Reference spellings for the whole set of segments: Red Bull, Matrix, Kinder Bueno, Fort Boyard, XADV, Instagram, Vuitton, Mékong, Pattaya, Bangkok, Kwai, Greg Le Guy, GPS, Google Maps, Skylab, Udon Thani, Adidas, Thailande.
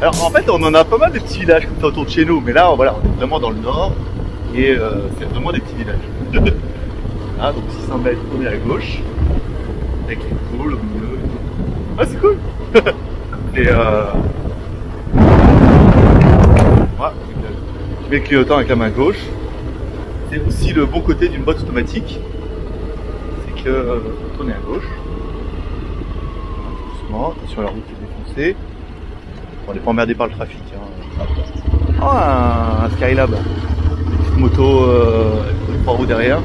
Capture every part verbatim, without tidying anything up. Alors en fait on en a pas mal de petits villages comme ça autour de chez nous, mais là voilà, on est vraiment dans le nord et euh, c'est vraiment des petits villages. Ah, donc six cents mètres, on est à gauche, avec les poules au milieu. Ah c'est cool. Et euh... ouais, je mets le clignotant avec la main gauche. C'est aussi le bon côté d'une boîte automatique, c'est que euh, tourner à gauche, doucement, sur la route qui est défoncée. On n'est pas emmerdé par le trafic. Hein. Oh, un, un Skylab. Une petite moto euh, avec trois roues derrière.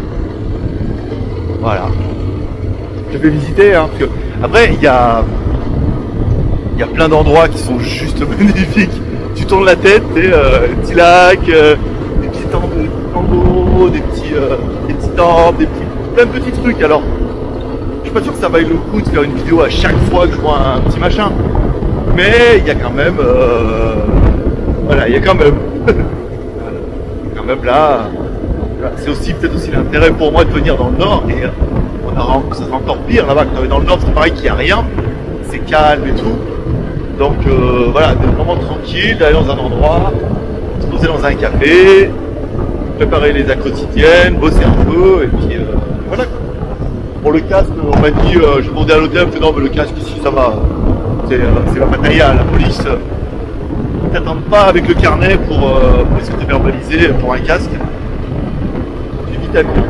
Voilà. Je vais visiter. Hein, parce que... Après, il y a... y a plein d'endroits qui sont juste magnifiques. Tu tournes la tête, des euh, petits lacs, euh, des petits tambours, des petits, euh, des petits temples, des petits... plein de petits trucs. Alors, je suis pas sûr que ça vaille le coup de faire une vidéo à chaque fois que je vois un petit machin. Mais il y a quand même, euh, voilà, il y a quand même, quand même là, c'est aussi peut-être aussi l'intérêt pour moi de venir dans le nord, et on a, ça sera encore pire là-bas, quand on est dans le nord, c'est pareil qu'il n'y a rien, c'est calme et tout, donc euh, voilà, d'être vraiment tranquille, d'aller dans un endroit, se poser dans un café, préparer les accros quotidiennes, bosser un peu, et puis euh, voilà. Pour le casque, on m'a dit, euh, je demandais à l'hôtel, non mais le casque ici ça va. C'est la Pattaya, la police ne t'attend pas avec le carnet pour, euh, pour essayer de te verbaliser pour un casque. J'ai vite à venir.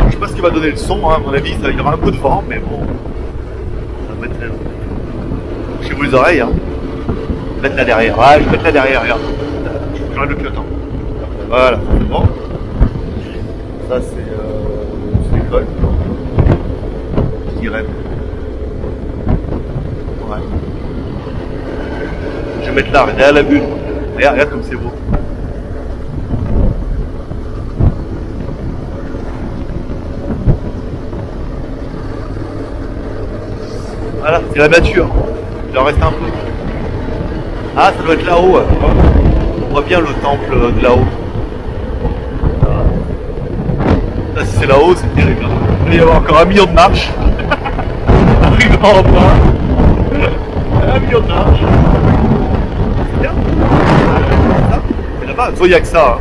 Je ne sais pas ce qui va donner le son, hein, à mon avis, ça, il y aura un peu de vent, mais bon. Ça va être euh, chez vous les oreilles. Hein. Je vais mettre là derrière. Ah, je vais mettre là derrière, regarde. J'enlève le clignotant. Voilà, c'est bon. Ça c'est euh, l'école. Je dirais. Ouais. Je vais mettre là, derrière la bulle. Regarde, regarde comme c'est beau. Voilà, c'est la nature. Il en reste un peu. Ah, ça doit être là-haut. Hein. On voit bien le temple de là-haut. Là, si c'est là-haut, c'est terrible. Il va y avoir encore un million de marches. Arrive en bas. Un million de marches. C'est bien. Mais là-bas, il n'y a que ça.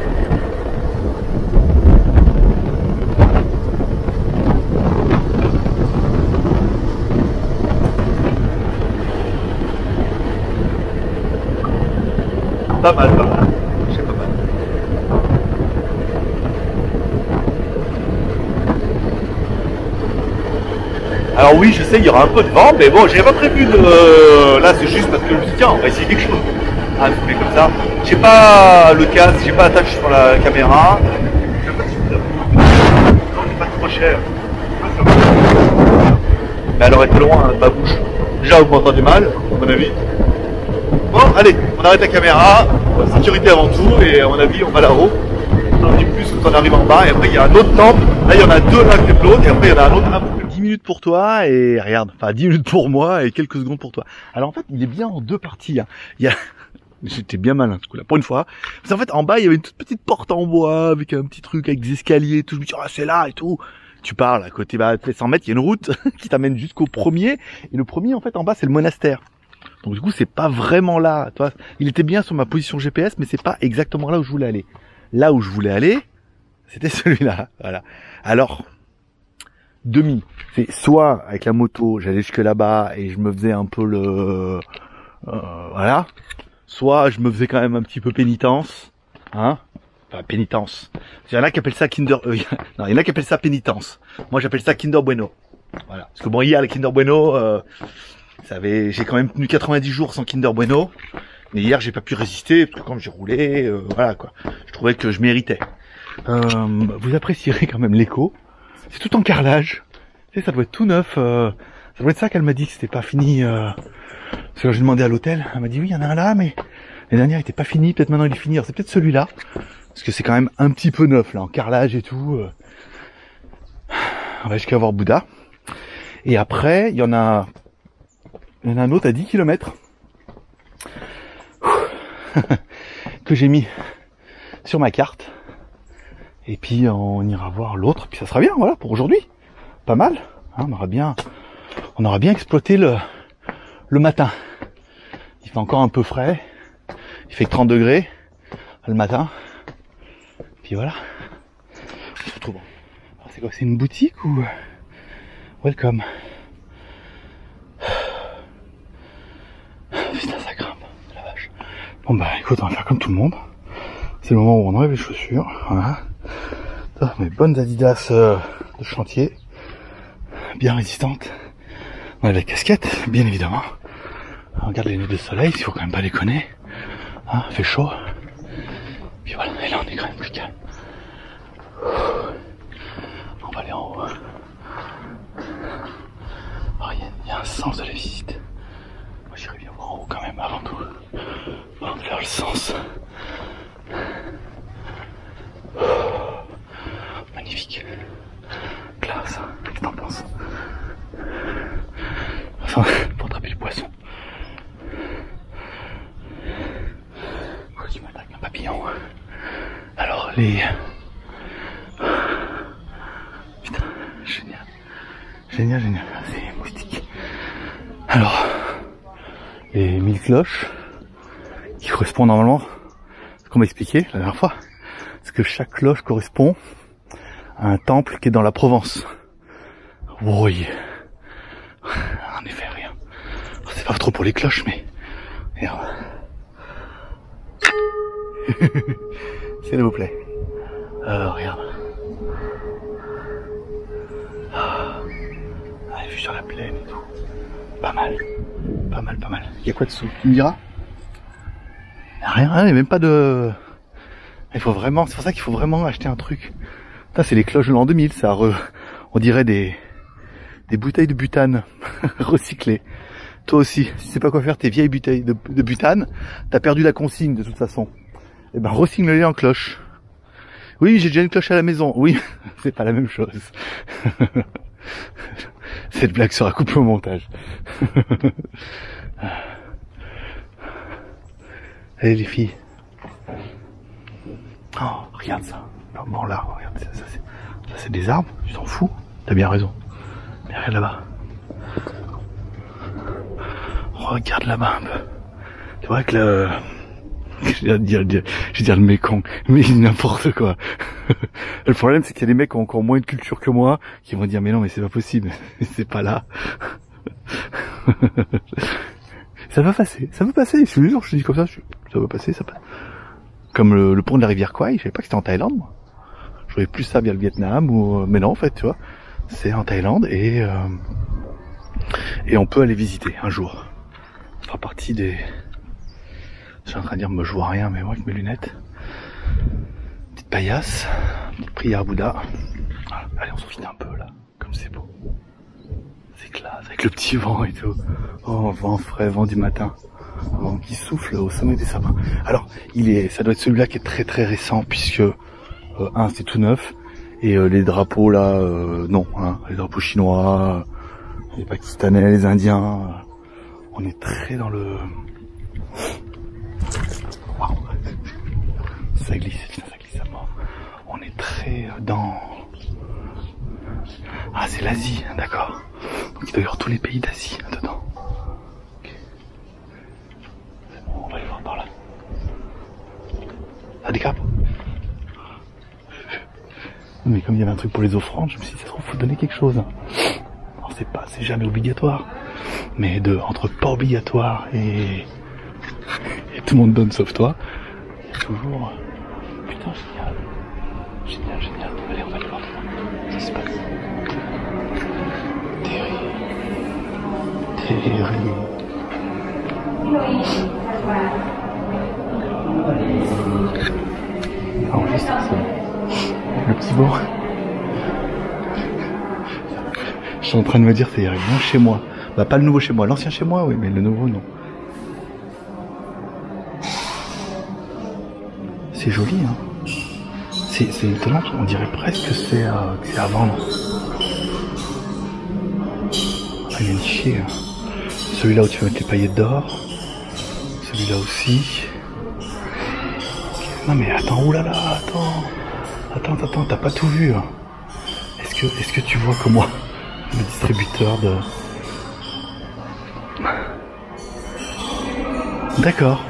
Pas mal, pas mal. Je sais pas mal. Alors oui, je sais, il y aura un peu de vent, mais bon, j'avais pas prévu de... Euh, là, c'est juste parce que je me suis dit, tiens, on va essayer quelque chose. Ah, mais comme ça. J'ai pas le casque, j'ai pas attaché sur la caméra. Je sais pas si je peux... Non, c'est pas trop cher. Mais elle aurait été loin, hein, de ma bouche. Déjà, vous m'entendez mal, à mon avis. Bon, allez, on arrête la caméra, sécurité avant tout, et à mon avis, on va là-haut. On en dit plus quand on arrive en bas, et après, il y a un autre temple. Là, il y en a deux, l'un plus que l'autre, et après, il y en a un autre. dix minutes pour toi, et regarde, enfin, dix minutes pour moi, et quelques secondes pour toi. Alors, en fait, il est bien en deux parties. Hein. Il y a... J'étais bien malin, ce coup-là, pour une fois. Parce qu'en fait, en bas, il y avait une toute petite porte en bois, avec un petit truc, avec des escaliers, et tout. Je me dis, ah, oh, c'est là, et tout. Tu parles, à côté, bah, après cent mètres, il y a une route qui t'amène jusqu'au premier. Et le premier, en fait, en bas, c'est le monastère. Donc du coup c'est pas vraiment là, tu vois. Il était bien sur ma position G P S, mais c'est pas exactement là où je voulais aller. Là où je voulais aller, c'était celui-là, voilà. Alors, demi, c'est soit avec la moto, j'allais jusque là-bas et je me faisais un peu le... Euh, voilà. Soit je me faisais quand même un petit peu pénitence, hein. Enfin, pénitence. Il y en a qui appellent ça Kinder... Euh, non, il y en a qui appellent ça pénitence. Moi j'appelle ça Kinder Bueno. Voilà. Parce que bon, hier, le Kinder Bueno... Euh... J'ai quand même tenu quatre-vingt-dix jours sans Kinder Bueno, mais hier j'ai pas pu résister, parce que quand j'ai roulé, euh, voilà quoi, je trouvais que je méritais. Euh, vous apprécierez quand même l'écho, c'est tout en carrelage, tu sais, ça doit être tout neuf, euh, ça doit être ça qu'elle m'a dit que c'était pas fini, euh, parce que j'ai demandé à l'hôtel, elle m'a dit oui il y en a un là, mais les dernières n'étaient pas finies, peut-être maintenant il est fini, c'est peut-être celui-là, parce que c'est quand même un petit peu neuf là, en carrelage et tout, euh, on va jusqu'à voir Bouddha. Et après, il y en a, il y en a un autre à dix kilomètres que j'ai mis sur ma carte. Et puis on ira voir l'autre. Puis ça sera bien, voilà, pour aujourd'hui. Pas mal. Hein, on aura bien, on aura bien exploité le, le matin. Il fait encore un peu frais. Il fait trente degrés le matin. Puis voilà. On se retrouve. C'est quoi, c'est une boutique ou... Welcome. Putain, ça grimpe, la vache. Bon bah écoute, on va faire comme tout le monde. C'est le moment où on enlève les chaussures. Voilà. Ça, mes bonnes Adidas euh, de chantier. Bien résistantes. On a la casquette, bien évidemment. On regarde les lunettes de soleil, il faut quand même pas déconner. Hein, fait chaud. Puis voilà, et là on est quand même plus calme. On va aller en haut. Il y a un sens de la visite. Moi j'irai bien voir en haut quand même avant tout. Avant de faire le sens. Oh, magnifique. Classe. Qu'est-ce que t'en penses? Enfin, pour attraper le poisson. Oh, tu m'attaques un papillon. Alors les... Putain, génial. Génial, génial. C'est moustique. Alors, les mille cloches qui correspondent normalement à ce qu'on m'a expliqué la dernière fois. Parce que chaque cloche correspond à un temple qui est dans la Provence. Oui. En effet, rien. C'est pas trop pour les cloches, mais... Merde. S'il vous plaît. Alors, regarde. Sur la plaine et tout. Pas mal. Pas mal, pas mal. Il y a quoi dessous? Tu me diras? Rien, rien, il n'y a même pas de... Il faut vraiment... C'est pour ça qu'il faut vraiment acheter un truc. Putain, c'est les cloches de l'an deux mille, ça. Re... On dirait des... des bouteilles de butane recyclées. Toi aussi, si tu sais pas quoi faire tes vieilles bouteilles de, de butane, t'as perdu la consigne de toute façon. Eh ben, recycle-les en cloche. Oui, j'ai déjà une cloche à la maison. Oui, c'est pas la même chose. Cette blague sera coupée au montage. Allez les filles. Oh, regarde ça. Bon là, regarde, ça, ça c'est des arbres, tu t'en fous. T'as bien raison. Mais regarde là-bas. Regarde là-bas un peu. Tu vois que le... Je vais dire, dire, dire le Mékong, mais n'importe quoi. Le problème, c'est qu'il y a des mecs qui ont encore moins de culture que moi, qui vont dire, mais non, mais c'est pas possible, c'est pas là. Ça va passer, ça va passer, je te jure, je te dis comme ça, ça va passer, ça passe. Comme le, le pont de la rivière Kwai, je savais pas que c'était en Thaïlande, moi. Je voyais plus ça via le Vietnam, ou, mais non, en fait, tu vois, c'est en Thaïlande, et, euh, et on peut aller visiter un jour. Ça fera partie des... Je suis en train de dire, moi je vois rien, mais moi avec mes lunettes. Petite paillasse, petite prière à Bouddha. Voilà. Allez, on se profite un peu là, comme c'est beau. C'est classe, avec le petit vent et tout. Oh, vent frais, vent du matin. Vent qui souffle au sommet des sapins. Alors, il est, ça doit être celui-là qui est très très récent, puisque, euh, un, c'est tout neuf. Et euh, les drapeaux là, euh, non, hein, les drapeaux chinois, les pakistanais, les indiens. Euh, on est très dans le... Wow. Ça glisse, ça glisse à mort. On est très dans... Ah, c'est l'Asie, d'accord. Donc il doit y avoir tous les pays d'Asie dedans. Okay. C'est bon, on va aller voir par là. Ah, des crapes. Mais comme il y avait un truc pour les offrandes, je me suis dit, ça se trouve, faut donner quelque chose. Alors c'est pas, c'est jamais obligatoire. Mais de, entre pas obligatoire et... Et tout le monde donne sauf toi. Il y a toujours... Putain, génial. Génial, génial. Allez, on va aller voir ce qui se passe. Terry. Terry. Ah, on juste ça. Le petit bord. Je suis en train de me dire, c'est rien chez moi. Bah, pas le nouveau chez moi. L'ancien chez moi, oui, mais le nouveau, non. C'est joli, hein. C'est étonnant, on dirait presque que c'est euh, à vendre. il vient de chier. Celui-là où tu vas mettre tes paillettes d'or. Celui-là aussi. Non mais attends, oulala, attends. Attends, attends, t'as pas tout vu. Est-ce que, est-ce que tu vois que moi, le distributeur de... D'accord.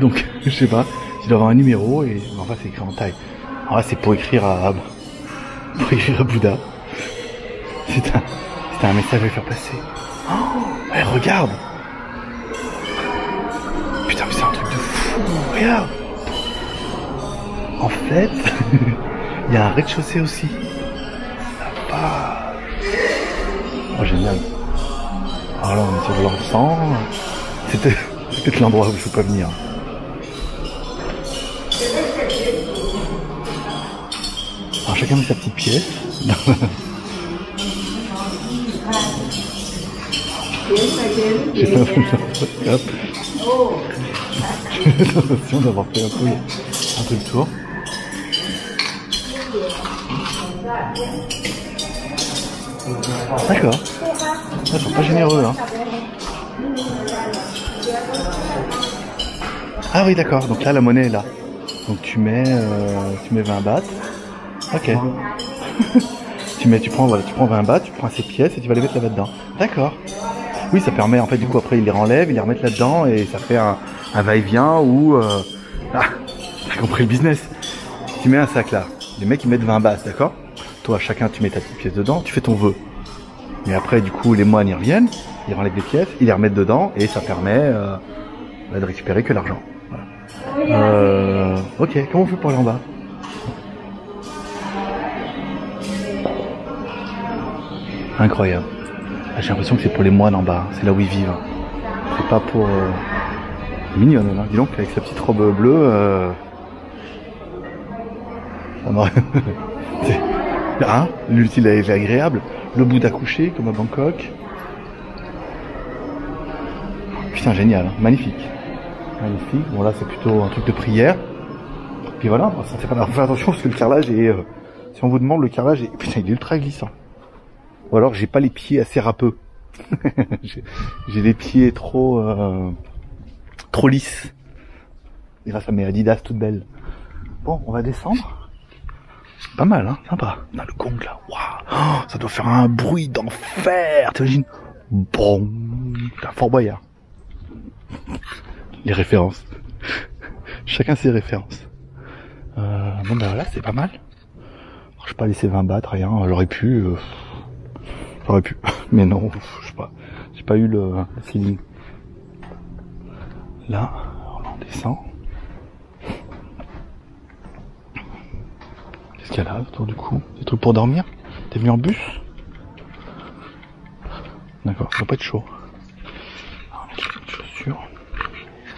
Donc, je sais pas, tu dois avoir un numéro et en fait c'est écrit en taille. Alors là c'est pour écrire à... pour écrire à Bouddha. C'est un... c'est un message à lui faire passer. Oh, hey, regarde. Putain mais c'est un truc de fou, regarde. En fait, il y a un rez-de-chaussée aussi. La page. Oh génial. Alors là on est sur l'ensemble. C'était peut-être l'endroit où je ne peux pas venir. Alors chacun met sa petite pièce. J'ai pas l'impression d'avoir fait un peu, un peu le tour. D'accord. Ils sont pas généreux hein. Ah oui d'accord, donc là la monnaie est là. Donc tu mets, euh, tu mets vingt bahts. Ok. tu, mets, tu, prends, voilà, tu prends vingt bahts, tu prends ces pièces et tu vas les mettre là-bas dedans. D'accord. Oui ça permet en fait du coup après ils les renlèvent, ils les remettent là-dedans et ça fait un, un va-et-vient ou... Euh... Ah, t'as compris le business. Tu mets un sac là, les mecs ils mettent vingt bahts, d'accord. Toi chacun tu mets ta petite pièce dedans, tu fais ton vœu. Mais après du coup les moines ils reviennent, ils renlèvent les pièces, ils les remettent dedans et ça permet euh, de récupérer que l'argent. Voilà. Euh, ok, comment on fait pour aller en bas? Incroyable. Ah, j'ai l'impression que c'est pour les moines en bas, c'est là où ils vivent. C'est pas pour... Euh... Mignonne, hein. Dis donc, avec sa petite robe bleue... Euh... Ça m'aurait... Hein, l'utile est agréable. Le Bouddha couché, comme à Bangkok. Putain, génial, hein. Magnifique. Magnifique. Bon là c'est plutôt un truc de prière. Puis voilà, ça fait pas mal. Faut faire attention parce que le carrelage est... Euh, si on vous demande le carrelage est... Putain il est ultra glissant. Ou alors j'ai pas les pieds assez râpeux. j'ai les pieds trop... Euh, trop lisses. Grâce à mes Adidas toutes belles. Bon on va descendre. Pas mal hein, sympa. On a le gong là, waouh, oh, ça doit faire un bruit d'enfer. T'imagines? Bon, t'as Fort Boyard. Les références. Chacun ses références. Euh, bon ben voilà, c'est pas mal. Je vais pas laisser vingt bahts, rien. J'aurais pu. Euh, J'aurais pu. Mais non, je sais pas. J'ai pas eu le feeling. Là, on descend. Qu'est-ce qu'il y a là autour du cou? Des trucs pour dormir? T'es venu en bus? D'accord, ça doit pas être chaud. Alors, les chaussures.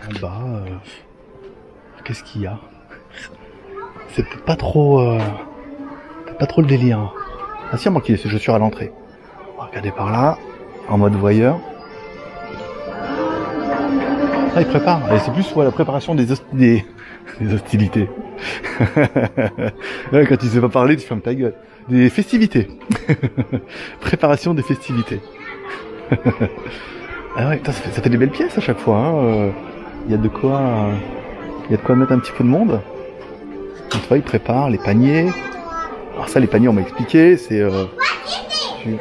En bas, euh, qu'est-ce qu'il y a? C'est peut-être pas trop, euh, pas trop le délire. Ah si, à moi qu'il y ait ces chaussures à l'entrée. On va regarder par là, en mode voyeur. Ah, il prépare. C'est plus ouais, la préparation des, hosti des... des hostilités. Quand tu sais pas parler, tu fermes ta gueule. Des festivités. Préparation des festivités. Ah ouais, putain, ça fait, ça fait des belles pièces à chaque fois. Hein. Euh... Il y a de quoi, euh, il y a de quoi mettre un petit peu de monde. Une fois, ils préparent les paniers. Alors ça, les paniers, on m'a expliqué, c'est. Euh, tu...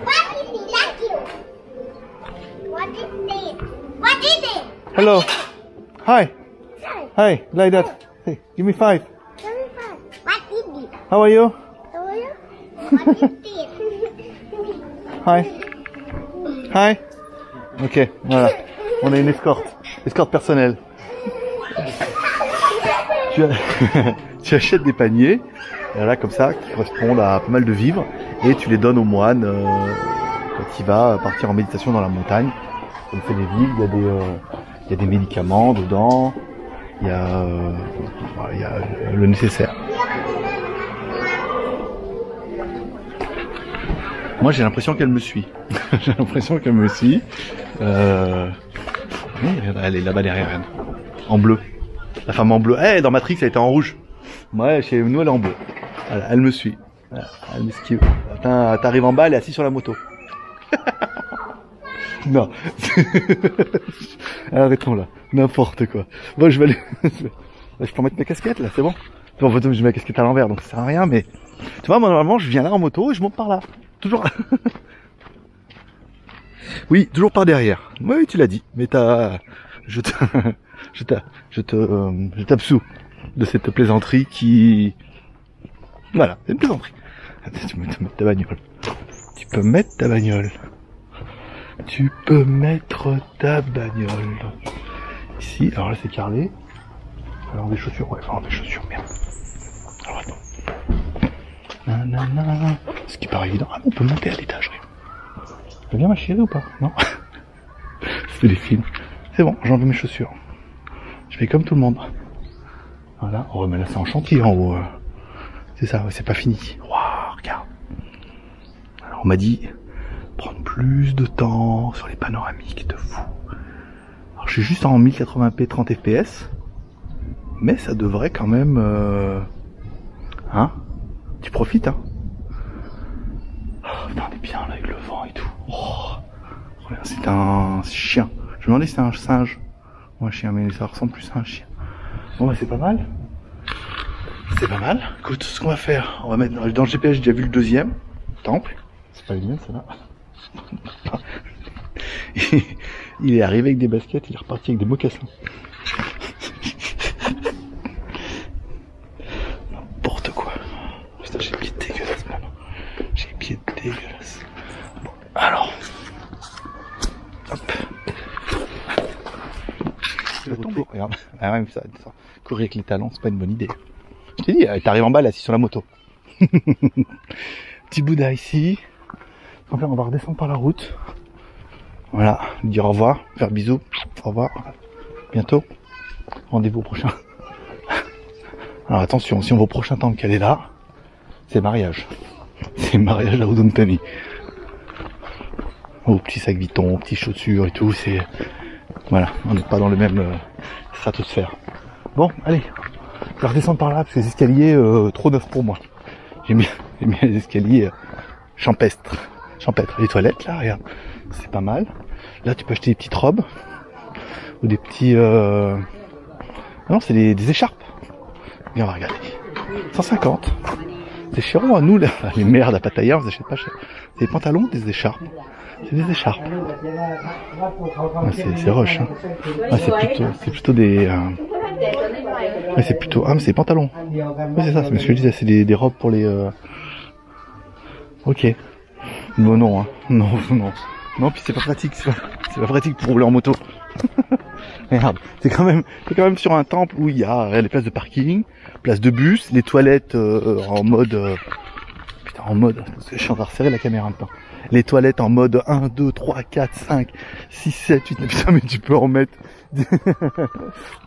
Hello. Hi. Hi. Like that. Hey, give me five. How are you? How are you? Hi. Hi. Ok. Voilà. On a une escorte, escorte personnelle. Tu, as... tu achètes des paniers, là comme ça, qui correspondent à pas mal de vivres, et tu les donnes aux moines euh, quand il va partir en méditation dans la montagne. On fait des vivres, il y a des, euh, il y a des médicaments dedans, il y a, euh, il y a le nécessaire. Moi j'ai l'impression qu'elle me suit. j'ai l'impression qu'elle me suit. Euh... Elle est là-bas derrière elle. En bleu. La femme en bleu. Eh, hey, dans Matrix, elle était en rouge. Ouais, chez nous, elle est en bleu. Voilà, elle me suit. Voilà, elle m'esquive. T'arrives en bas, elle est assise sur la moto. Non. Arrêtons là. N'importe quoi. Bon, je vais aller... Là, je peux mettre mes casquettes, là, c'est bon. Bon, je mets ma casquette à l'envers, donc ça sert à rien, mais... Tu vois, moi, normalement, je viens là en moto et je monte par là. Toujours... Oui, toujours par derrière. Oui, tu l'as dit, mais t'as... Je te... Je te... Je te... Je t'absous de cette plaisanterie qui... Voilà, c'est une plaisanterie. Tu peux mettre ta bagnole. Tu peux mettre ta bagnole. Tu peux mettre ta bagnole. Ici, alors là c'est carrelé. Alors des chaussures, ouais, alors des chaussures, merde. Alors attends. Nanana. Ce qui paraît évident. Ah, on peut monter à l'étage. Tu veux bien ma chérie ou pas? Non. C'est des films. C'est bon, j'enlève mes chaussures. Je fais comme tout le monde. Voilà, on remet là ça en chantier en haut. C'est ça, ouais, c'est pas fini. Waouh, regarde. Alors on m'a dit prendre plus de temps sur les panoramiques de fou. Alors je suis juste en mille quatre-vingts p trente f p s, mais ça devrait quand même... Euh... Hein? Tu profites, hein? Oh, putain, on est bien là avec le vent et tout. Oh, c'est un chien. Je me demandais si c'était un singe ou un chien, mais ça ressemble plus à un chien. Bon bah c'est pas mal. C'est pas mal. Écoute, ce qu'on va faire, on va mettre dans le G P S, j'ai déjà vu le deuxième temple. C'est pas le mien, ça là. Il est arrivé avec des baskets, il est reparti avec des mocassins. N'importe quoi. Putain, j'ai les pieds dégueulasses, man. J'ai les pieds dégueulasses. Bon, alors. Hop. Tu vas tomber. Regarde. Ah ouais, mais ça, ça. Courir avec les talons, c'est pas une bonne idée. Je t'ai dit, t'arrives en bas là, assis sur la moto. Petit Bouddha ici. Donc là, on va redescendre par la route. Voilà, lui dire au revoir, faire bisous, au revoir, bientôt. Rendez-vous au prochain. Alors attention, si on va au prochain temple qu'elle est là, c'est mariage. C'est mariage à Udon Thani. Au petit sac Vuitton, aux petites chaussures et tout, c'est... Voilà, on n'est pas dans le même stratosphère. Bon, allez. Je vais redescendre par là parce que les escaliers euh, trop neufs pour moi. J'aime bien, bien les escaliers euh, champestres. Champêtre. Les toilettes là, regarde. C'est pas mal. Là tu peux acheter des petites robes. Ou des petits... Euh... Non, c'est des, des écharpes. Viens, on va regarder. cent cinquante. C'est cher à nous là. Les merdes à Pattaya, on les achète pas cher. C'est des pantalons, des écharpes. C'est des écharpes. Ah, c'est roche. Hein. Ah, c'est plutôt, plutôt des... Euh... Mais c'est plutôt... Ah mais c'est des pantalons. Oui c'est ça, c'est ce que je disais, c'est des, des robes pour les... Euh... Ok. Bon non, hein. Non, non. Non, puis c'est pas pratique, c'est pas, pas pratique pour rouler en moto. Merde, c'est quand même c'est quand même sur un temple où il y a les places de parking, places de bus, les toilettes euh, en mode... Euh... Putain, en mode... Je suis en train de resserrer la caméra un peu. Les toilettes en mode un, deux, trois, quatre, cinq, six, sept, huit... Putain mais tu peux en mettre...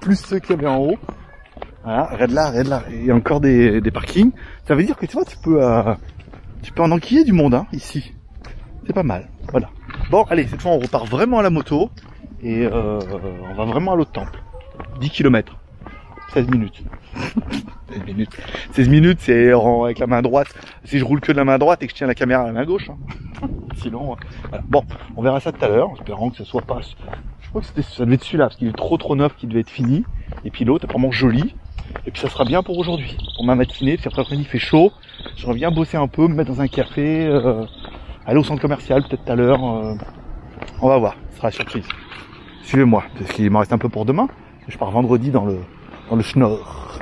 plus ceux qu'il y avait en haut. Voilà, regarde là, regarde là, il y a encore des, des parkings. Ça veut dire que tu vois, tu peux, euh, tu peux en enquiller du monde, hein, ici. C'est pas mal, voilà. Bon, allez, cette fois, on repart vraiment à la moto. Et euh, on va vraiment à l'autre temple. dix kilomètres. seize minutes. seize minutes. seize minutes, c'est avec la main droite. Si je roule que de la main droite et que je tiens la caméra à la main gauche. Hein. Sinon, voilà. Bon, on verra ça tout à l'heure, espérant que ce soit pas... Je crois que ça devait être celui-là, parce qu'il est trop trop neuf, qu'il devait être fini. Et puis l'autre, vraiment joli. Et puis ça sera bien pour aujourd'hui, pour ma matinée, parce qu'après après-midi il fait chaud. J'aimerais bien bosser un peu, me mettre dans un café, euh, aller au centre commercial, peut-être tout à l'heure. Euh, on va voir, ce sera la surprise. Suivez-moi, parce qu'il m'en reste un peu pour demain. Je pars vendredi dans le dans le schnorr.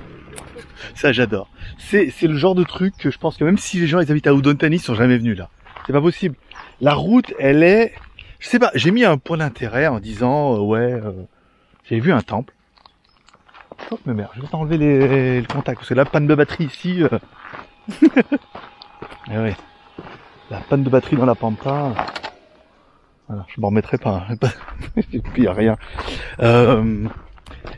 Ça j'adore. C'est le genre de truc que je pense que même si les gens ils habitent à Udon Thani, ils sont jamais venus là. C'est pas possible. La route, elle est... Je sais pas, j'ai mis un point d'intérêt en disant, euh, ouais, euh, j'ai vu un temple. Stop, ma mère, je vais pas enlever les, le contact, parce que la panne de batterie ici... Euh... Et oui, la panne de batterie dans la pampa... Voilà, je m'en remettrai pas, hein. Il y a rien. Euh,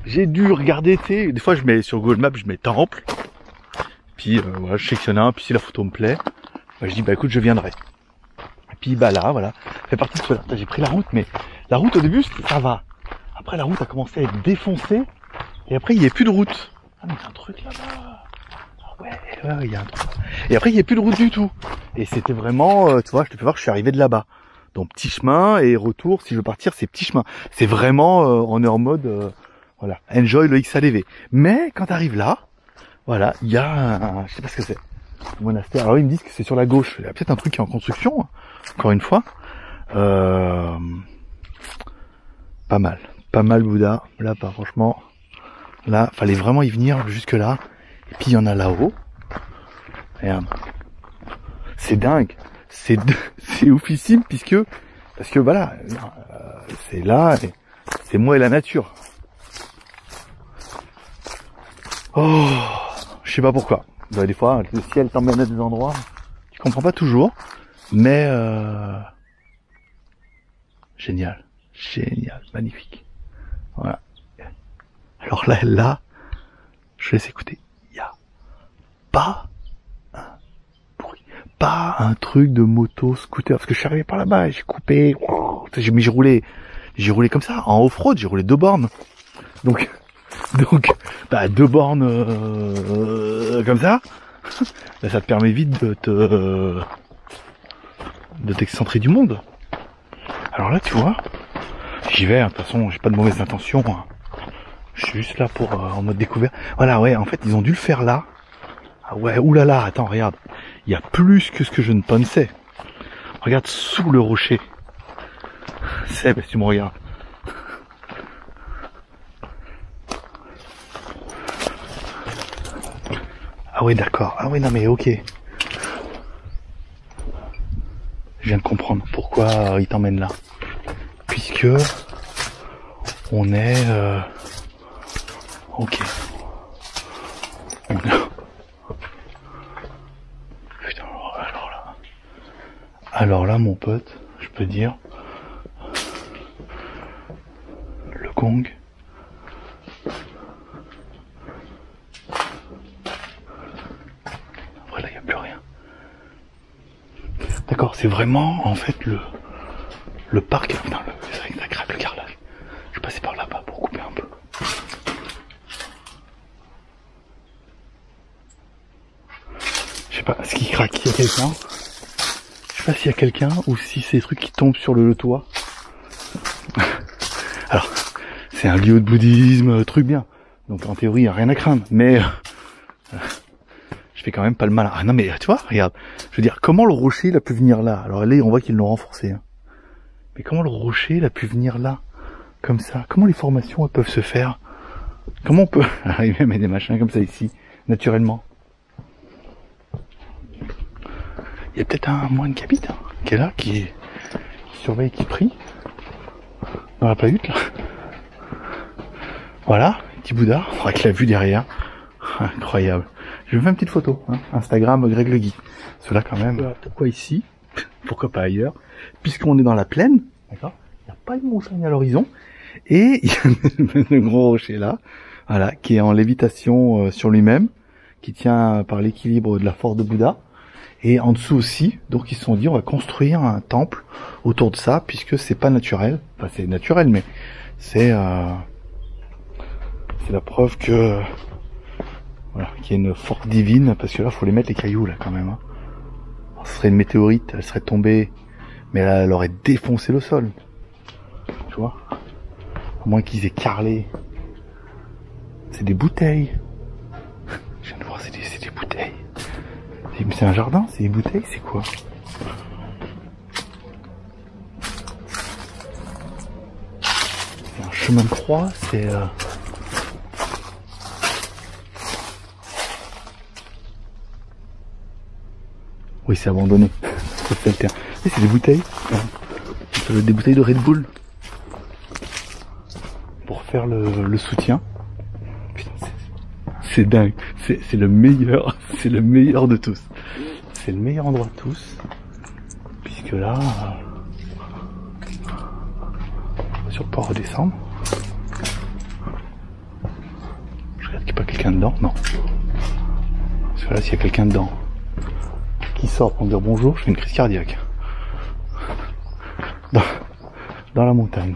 j'ai dû regarder, tu sais, des fois je mets sur Google Maps, je mets temple, puis euh, voilà, je sélectionne un, puis si la photo me plaît, bah, je dis, bah écoute, je viendrai. Puis bah là, voilà, fait partie de cela. J'ai pris la route, mais la route au début, ça va. Après, la route a commencé à être défoncée, et après, il n'y a plus de route. Ah, mais il y a un truc là-bas. Ah ouais, là, il y a un truc. Et après, il n'y a plus de route du tout. Et c'était vraiment, euh, tu vois, je te fais voir que je suis arrivé de là-bas. dans petit chemin, et retour, si je veux partir, c'est petit chemin. C'est vraiment, euh, on est en mode, euh, voilà, enjoy le X A D V. Mais quand t'arrives là, voilà, il y a un, je sais pas ce que c'est, un monastère. Alors ils me disent que c'est sur la gauche. Il y a peut-être un truc qui est en construction, encore une fois. Euh, pas mal, pas mal Bouddha. Là, pas franchement. Là, fallait vraiment y venir jusque là. Et puis il y en a là-haut. Regarde. C'est dingue. C'est c'est oufissime, puisque parce que voilà, euh, c'est là, c'est moi et la nature. Oh, je sais pas pourquoi. Bah, des fois, le ciel t'emmène à des endroits, tu comprends pas toujours, mais euh... génial, génial, magnifique. Voilà. Alors là, là, je laisse écouter. Il y a pas un bruit, pas un truc de moto, scooter, parce que je suis arrivé par là-bas et j'ai coupé, j'ai mis, j'ai roulé, j'ai roulé comme ça, en off-road, j'ai roulé deux bornes, donc. Donc, bah, deux bornes euh, euh, comme ça, bah, ça te permet vite de te euh, de t'excentrer du monde. Alors là, tu vois, j'y vais. De hein, toute façon, j'ai pas de mauvaises intentions. Hein. Je suis juste là pour euh, en mode découverte. Voilà, ouais. En fait, ils ont dû le faire là. Ah ouais. Oulala. Attends, regarde. Il y a plus que ce que je ne pensais. Regarde sous le rocher. C'est, bah, si tu me regardes. Ah oui, d'accord. Ah oui, non mais ok. Je viens de comprendre pourquoi euh, il t'emmène là. Puisque on est... Euh... Ok. On... Putain, alors là... Alors là, mon pote, je peux dire... Le Kong... C'est vraiment en fait le, le parc. Putain, c'est agréable le carrelage. Je vais passer par là-bas pour couper un peu. Je sais pas ce qui craque, s'il y a quelqu'un. Je sais pas s'il y a quelqu'un ou si c'est des trucs qui tombent sur le, le toit. Alors, c'est un lieu de bouddhisme, truc bien. Donc en théorie, il n'y a rien à craindre. Mais. Euh, Je fais quand même pas le malin. Ah non mais tu vois, regarde. Je veux dire, comment le rocher il a pu venir là? Alors là, on voit qu'ils l'ont renforcé. Hein. Mais comment le rocher il a pu venir là? Comme ça. Comment les formations elles peuvent se faire? Comment on peut arriver à mettre des machins comme ça ici, naturellement? Il y a peut-être un moine qui habite, hein, qui est là, qui, qui surveille, qui prie. Dans la pahute là. Voilà, petit Bouddha, avec la vue derrière. Incroyable. Je vais faire une petite photo, hein. Instagram Greg Le Guy. Cela quand même. Pourquoi, pourquoi ici? Pourquoi pas ailleurs? Puisqu'on est dans la plaine, d'accord? Il n'y a pas de montagne à l'horizon. Et il y a le gros rocher là, voilà, qui est en lévitation euh, sur lui-même, qui tient par l'équilibre de la force de Bouddha. Et en dessous aussi, donc ils se sont dit on va construire un temple autour de ça, puisque c'est pas naturel. Enfin c'est naturel, mais c'est euh, c'est la preuve que. Voilà, qui est une force divine, parce que là, faut les mettre les cailloux, là, quand même. Hein. Alors, ce serait une météorite, elle serait tombée, mais là, elle aurait défoncé le sol. Tu vois? À moins qu'ils aient carrelé. C'est des bouteilles. Je viens de voir, c'est des, c'est des bouteilles. C'est un jardin, c'est des bouteilles, c'est quoi? C'est un chemin de croix, c'est... Euh... Oui, c'est abandonné. C'est le terme. C'est des bouteilles. Ça doit être des bouteilles de Red Bull. Pour faire le, le soutien. C'est dingue. C'est le meilleur. C'est le meilleur de tous. C'est le meilleur endroit de tous. Puisque là... On va sûrement pas redescendre. Je regarde qu'il n'y a pas quelqu'un dedans. Non. Parce que là, s'il y a quelqu'un dedans... qui sort pour me dire bonjour, je fais une crise cardiaque. Dans, dans la montagne.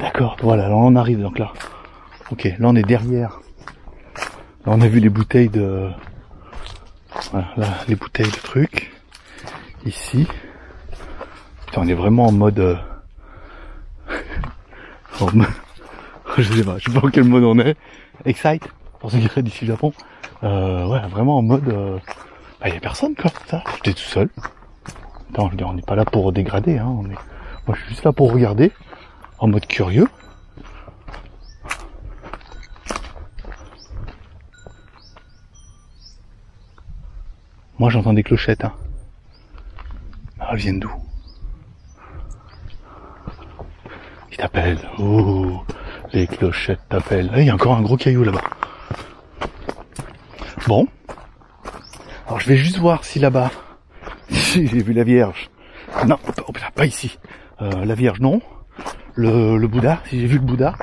D'accord, voilà, là on arrive donc là. Ok, là on est derrière. Là on a vu les bouteilles de... Voilà, là, les bouteilles de trucs. Ici. Putain, on est vraiment en mode... Euh... en mode... je sais pas, je sais pas en quel mode on est. Excite, pour ceux qui seraient d'ici le Japon. Euh, ouais, vraiment en mode... Euh... Bah, y a personne, quoi, ça. J'étais tout seul. Putain, je veux dire, on n'est pas là pour dégrader, hein. On est... Moi, je suis juste là pour regarder, en mode curieux. Moi, j'entends des clochettes, hein. Elles viennent d'où? Ils t'appellent. Oh, les clochettes t'appellent. Eh, il y a encore un gros caillou là-bas. Bon. Alors, je vais juste voir si là-bas... Si, j'ai vu la Vierge. Non, oh, pas ici. Euh, la Vierge, non. Le, le Bouddha, si j'ai vu le Bouddha.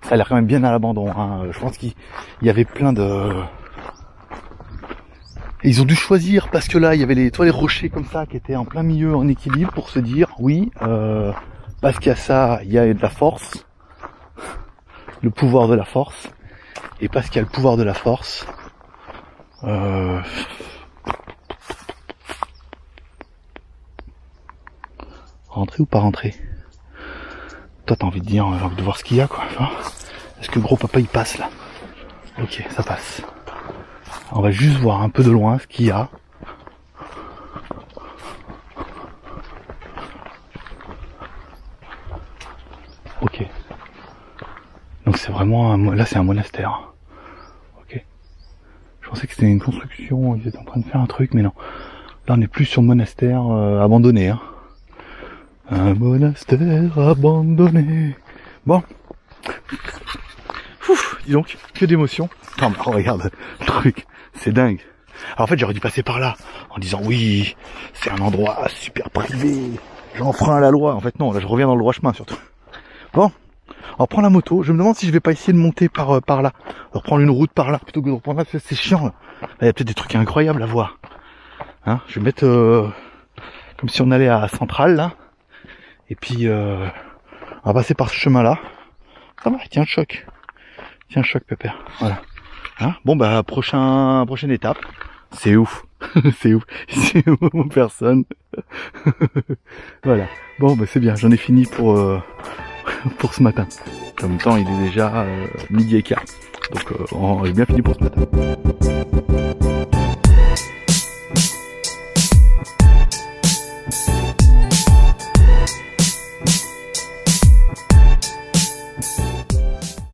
Ça a l'air quand même bien à l'abandon, hein. Je pense qu'il y avait plein de... Et ils ont dû choisir parce que là il y avait les, toi, les rochers comme ça qui étaient en plein milieu en équilibre pour se dire oui euh, parce qu'il y a ça, il y a de la force, le pouvoir de la force, et parce qu'il y a le pouvoir de la force euh... rentrer ou pas rentrer, toi t'as envie de dire, j'ai envie de voir ce qu'il y a quoi, enfin, est-ce que gros papa il passe là? Ok, ça passe. On va juste voir un peu de loin ce qu'il y a. Ok. Donc c'est vraiment un... Là c'est un monastère. Ok. Je pensais que c'était une construction, ils étaient en train de faire un truc, mais non. Là on n'est plus sur le monastère euh, abandonné. Hein. Un monastère abandonné. Bon. Ouf, dis donc, que d'émotion. Attends, mais regarde le truc, c'est dingue. Alors en fait, j'aurais dû passer par là, en disant oui, c'est un endroit super privé, j'enfreins la loi. En fait, non, là, je reviens dans le droit chemin, surtout. Bon, on reprend la moto. Je me demande si je vais pas essayer de monter par euh, par là, reprendre une route par là, plutôt que de reprendre là, parce que c'est chiant. Là, il y a peut-être des trucs incroyables à voir. Hein, je vais mettre euh, comme si on allait à Centrale, là. Et puis, euh, on va passer par ce chemin-là. Ça va, tiens, choc. Tiens, choc, pépère. Voilà. Hein, bon, bah, prochain, prochaine étape. C'est ouf. C'est ouf. C'est ouf, personne. Voilà. Bon, bah, c'est bien. J'en ai fini pour, euh, pour ce matin. En même temps, il est déjà euh, midi et quart. Donc, euh, on est bien fini pour ce matin.